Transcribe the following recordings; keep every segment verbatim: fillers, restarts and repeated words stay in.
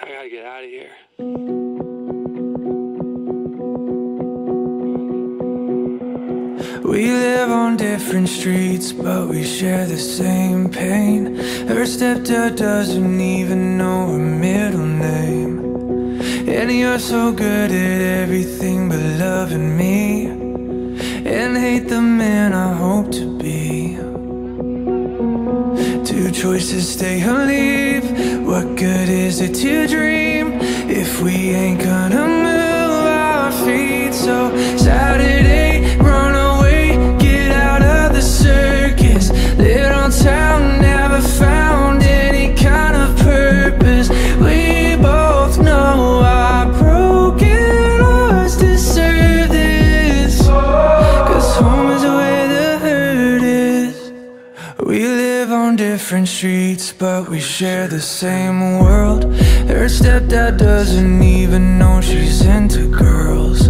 I gotta get out of here. We live on different streets, but we share the same pain. Her stepdad doesn't even know her middle name. And you're so good at everything but loving me, and hate the man I hope to be. Two choices, stay or leave. What good is it to dream if we ain't gonna move our feet? So Saturday, run away, circus, little town, never found any kind of purpose. We both know our broken hearts deserve this, cause home is where the hurt is. We live on different streets, but we share the same world. Her stepdad doesn't even know she's into girls.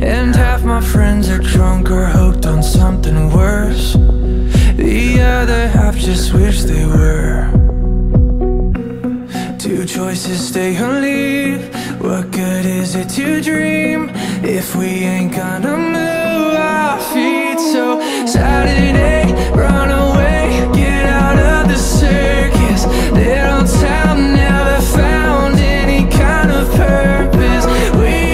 And half my friends are drunk or hooked on something worse. The other half just wish they were. Two choices, stay or leave. What good is it to dream if we ain't gonna move our feet? So Saturday, run away, get out of the circus. Little town, never found any kind of purpose. We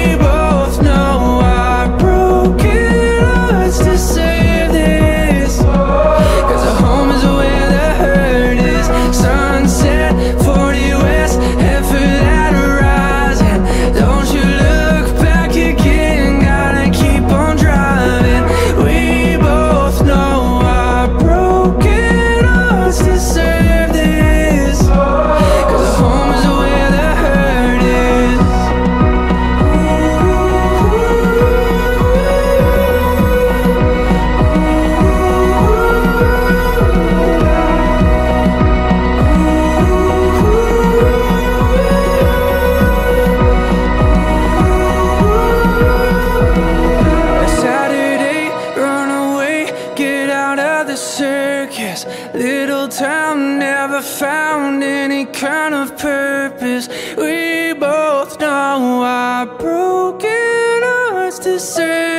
deserve.